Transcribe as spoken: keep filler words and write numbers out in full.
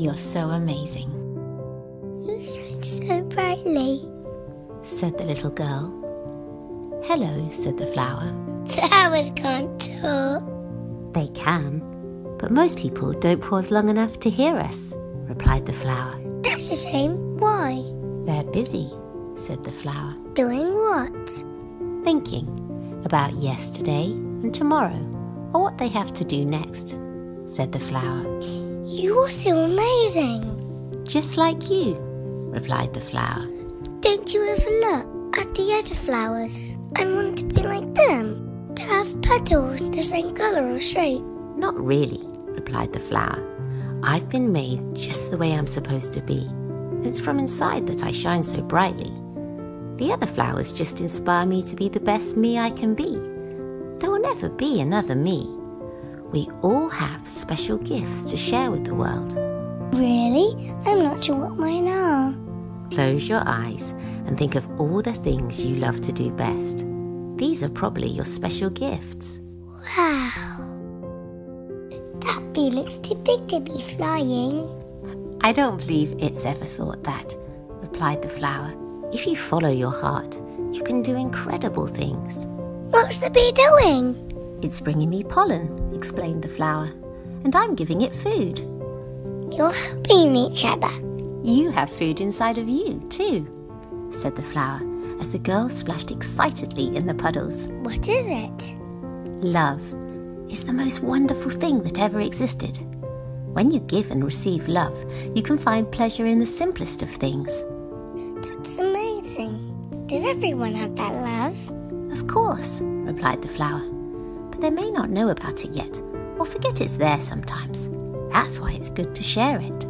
You're so amazing. You shine so brightly, said the little girl. Hello, said the flower. Flowers can't talk. They can, but most people don't pause long enough to hear us, replied the flower. That's a shame. Why? They're busy, said the flower. Doing what? Thinking about yesterday and tomorrow, or what they have to do next, said the flower. You are so amazing. Just like you, replied the flower. Don't you ever look at the other flowers and want to be like them, to have petals the same colour or shape? Not really, replied the flower. I've been made just the way I'm supposed to be. It's from inside that I shine so brightly. The other flowers just inspire me to be the best me I can be. There will never be another me. We all have special gifts to share with the world. Really? I'm not sure what mine are. Close your eyes and think of all the things you love to do best. These are probably your special gifts. Wow. That bee looks too big to be flying. I don't believe it's ever thought that, replied the flower. If you follow your heart, you can do incredible things. What's the bee doing? It's bringing me pollen, explained the flower, and I'm giving it food. You're helping each other. You have food inside of you too, said the flower, as the girl splashed excitedly in the puddles. What is it? Love is the most wonderful thing that ever existed. When you give and receive love, you can find pleasure in the simplest of things. That's amazing. Does everyone have that love? Of course, replied the flower. But they may not know about it yet, or forget it's there sometimes. That's why it's good to share it.